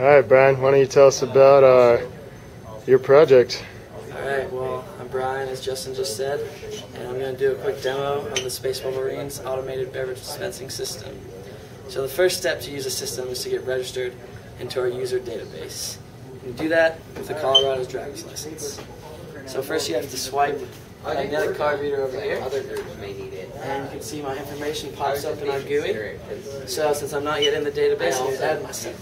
All right, Brian, why don't you tell us about your project? All right, well, I'm Brian, as Justin just said, and I'm going to do a quick demo of the Space Wolverines automated beverage dispensing system. So the first step to use a system is to get registered into our user database. You do that with a Colorado driver's license. So first you have to swipe my magnetic card reader over here, and you can see my information pops up in our GUI. So since I'm not yet in the database, I'll add myself.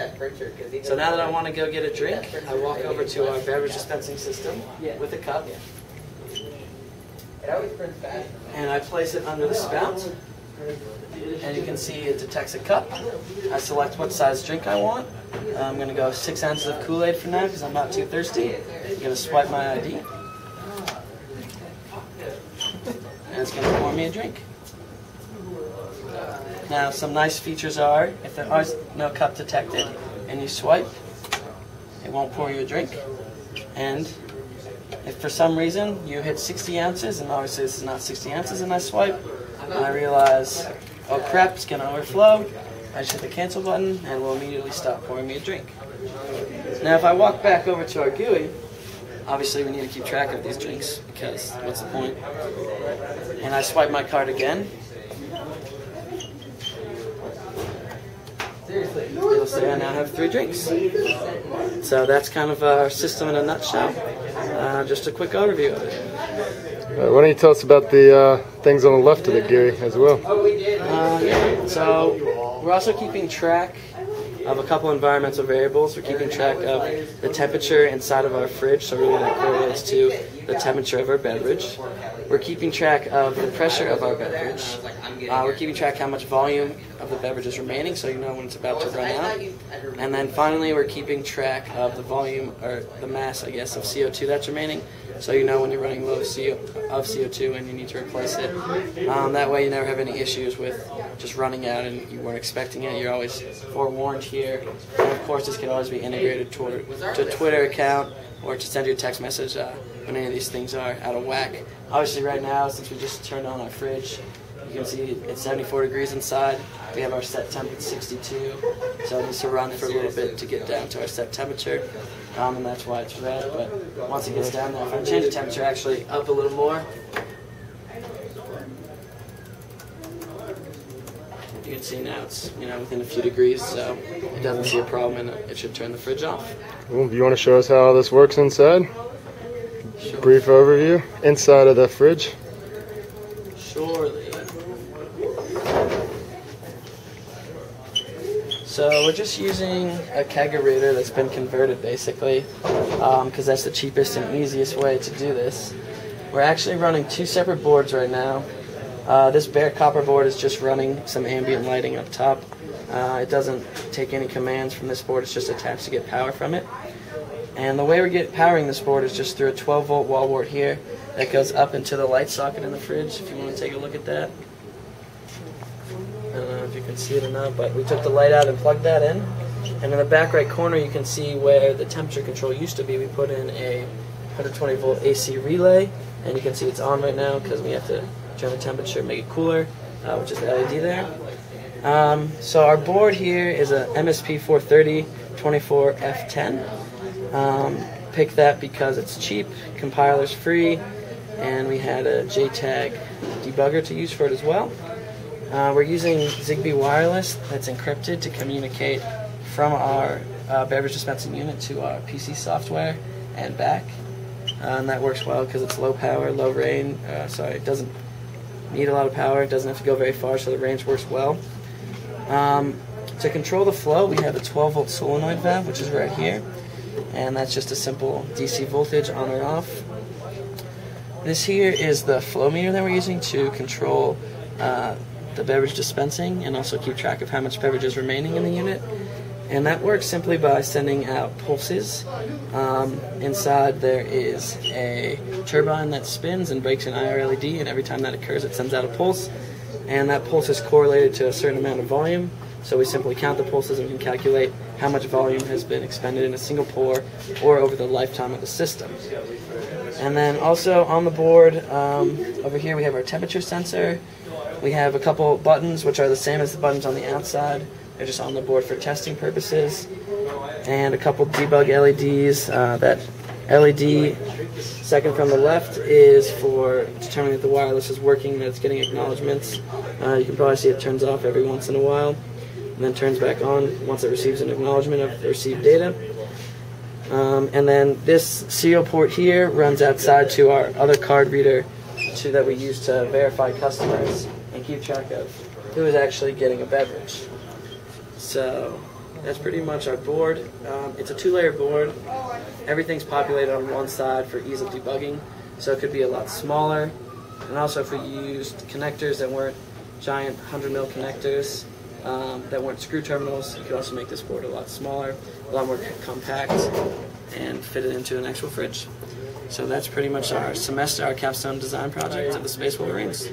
So now that I want to go get a drink, I walk over to our beverage dispensing system with a cup, and I place it under the spout. And you can see it detects a cup. I select what size drink I want. I'm going to go 6 ounces of Kool-Aid for now because I'm not too thirsty. I'm going to swipe my ID. And it's going to pour me a drink. Now some nice features are, if there is no cup detected and you swipe, it won't pour you a drink. And if for some reason you hit 60 ounces, and obviously this is not 60 ounces, and I swipe, and I realize, oh crap, it's going to overflow. I just hit the cancel button and it will immediately stop pouring me a drink. Now if I walk back over to our GUI, obviously we need to keep track of these drinks because what's the point? And I swipe my card again. It'll say I now have 3 drinks. So that's kind of our system in a nutshell. Just a quick overview of it. Why don't you tell us about the things on the left of the GUI as well? So we're also keeping track of a couple environmental variables. We're keeping track of the temperature inside of our fridge, so really that correlates to the temperature of our beverage. We're keeping track of the pressure of our beverage. We're keeping track how much volume of the beverage is remaining, so you know when it's about to run out. And then finally, we're keeping track of the volume, or the mass, I guess, of CO2 that's remaining, so you know when you're running low of CO2 and you need to replace it. That way you never have any issues with just running out and you weren't expecting it. You're always forewarned here. And of course, this can always be integrated to a Twitter account or to send you a text message when any of these things are out of whack. Obviously right now, since we just turned on our fridge, you can see it's 74 degrees inside. We have our set temp at 62, so it needs to run for a little bit to get down to our set temperature, and that's why it's red. But once it gets down there, if I change the temperature actually up a little more, you can see now it's within a few degrees, so it doesn't see a problem, and it should turn the fridge off. Well, do you want to show us how this works inside? Sure. Brief overview inside of the fridge. Surely. So we're just using a kegerator that's been converted, basically, because that's the cheapest and easiest way to do this. We're actually running 2 separate boards right now. This bare copper board is just running some ambient lighting up top. It doesn't take any commands from this board. It's just attached to get power from it. And the way we're powering this board is just through a 12-volt wall wart here that goes up into the light socket in the fridge, if you want to take a look at that. I don't know if you can see it or not, but we took the light out and plugged that in. And in the back right corner, you can see where the temperature control used to be. We put in a 120-volt AC relay, and you can see it's on right now because we have to turn the temperature, make it cooler, which is the LED there. So our board here is a MSP430 24F10. Pick that because it's cheap, compiler's free, and we had a JTAG debugger to use for it as well. We're using Zigbee wireless that's encrypted to communicate from our beverage dispensing unit to our PC software and back. And that works well because it's low power, low range. It doesn't need a lot of power. It doesn't have to go very far, so the range works well. To control the flow, we have a 12-volt solenoid valve, which is right here. And that's just a simple DC voltage on or off. This here is the flow meter that we're using to control the beverage dispensing and also keep track of how much beverage is remaining in the unit. And that works simply by sending out pulses. Inside there is a turbine that spins and breaks an IR LED, and every time that occurs it sends out a pulse. And that pulse is correlated to a certain amount of volume, so we simply count the pulses and can calculate how much volume has been expended in a single pour or over the lifetime of the system. And then also on the board over here we have our temperature sensor. We have a couple buttons which are the same as the buttons on the outside. They're just on the board for testing purposes. And a couple debug LEDs. That LED second from the left is for determining that the wireless is working, that it's getting acknowledgments. You can probably see it turns off every once in a while and then turns back on once it receives an acknowledgement of the received data. And then this serial port here runs outside to our other card reader that we use to verify customers and keep track of who is actually getting a beverage. So that's pretty much our board. It's a two-layer board. Everything's populated on one side for ease of debugging, so it could be a lot smaller. And also if we used connectors that weren't giant 100mm connectors, that weren't screw terminals, you could also make this board a lot smaller, a lot more compact, and fit it into an actual fridge. So that's pretty much our capstone design project of the Space Wolverines.